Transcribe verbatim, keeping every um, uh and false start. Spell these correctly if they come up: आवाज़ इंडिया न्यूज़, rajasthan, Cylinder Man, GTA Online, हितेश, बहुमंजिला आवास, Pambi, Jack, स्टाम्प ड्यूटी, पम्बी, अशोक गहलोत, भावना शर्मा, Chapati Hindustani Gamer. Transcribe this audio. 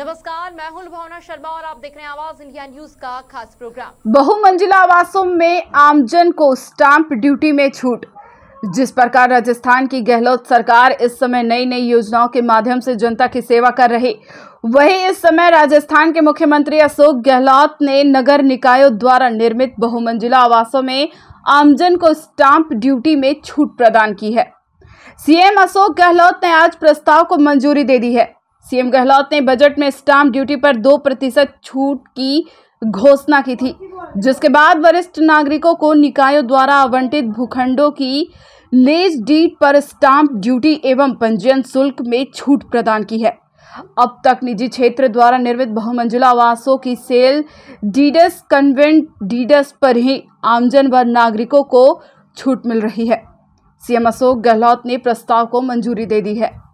नमस्कार, मैं हूं भावना शर्मा और आप देख रहे हैं आवाज़ इंडिया न्यूज़ का खास प्रोग्राम। बहुमंजिला आवासों में आमजन को स्टाम्प ड्यूटी में छूट। जिस प्रकार राजस्थान की गहलोत सरकार इस समय नई नई योजनाओं के माध्यम से जनता की सेवा कर रही, वही इस समय राजस्थान के मुख्यमंत्री अशोक गहलोत ने नगर निकायों द्वारा निर्मित बहुमंजिला आवासों में आमजन को स्टाम्प ड्यूटी में छूट प्रदान की है। सीएम अशोक गहलोत ने आज प्रस्ताव को मंजूरी दे दी है। सीएम गहलोत ने बजट में स्टाम्प ड्यूटी पर दो प्रतिशत छूट की घोषणा की थी, जिसके बाद वरिष्ठ नागरिकों को निकायों द्वारा आवंटित भूखंडों की लीज डीड पर स्टाम्प ड्यूटी एवं पंजीयन शुल्क में छूट प्रदान की है। अब तक निजी क्षेत्र द्वारा निर्मित बहुमंजिला आवासों की सेल डीडस, कन्वेंट डीडस पर ही आमजन व नागरिकों को छूट मिल रही है। सीएम अशोक गहलोत ने प्रस्ताव को मंजूरी दे दी है।